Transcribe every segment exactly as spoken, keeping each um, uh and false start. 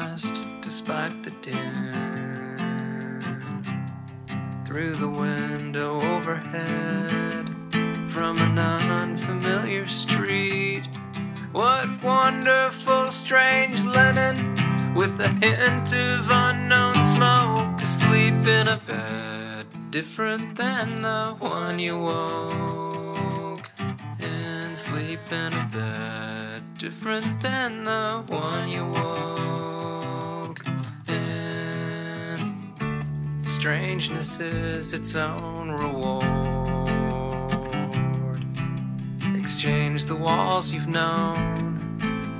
fast despite the din. Through the window overhead, from an unfamiliar street, what wonderful strange linen, with a hint of unknown smoke, asleep in a bed different than the one you woke. And sleep in a bed different than the one you woke in. Strangeness is its own reward. Exchange the walls you've known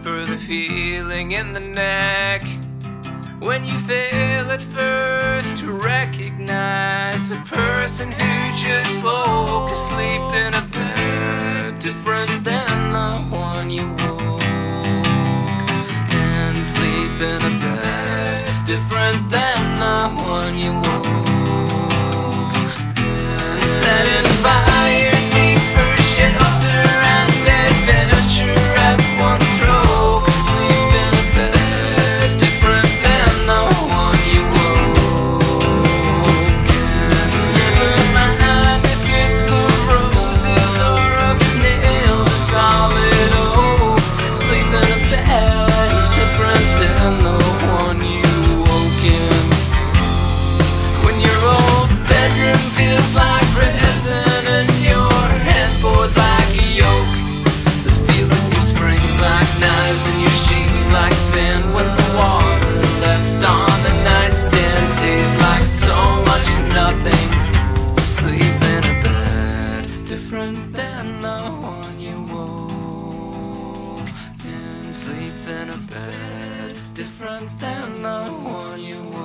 for the feeling in the neck, when you fail at first to recognize the person who just woke asleep in a bed different than the one you woke. And sleep in a bed different than the one you woke. And satisfied different than the one you woke. And sleep in a bed different than the one you woke.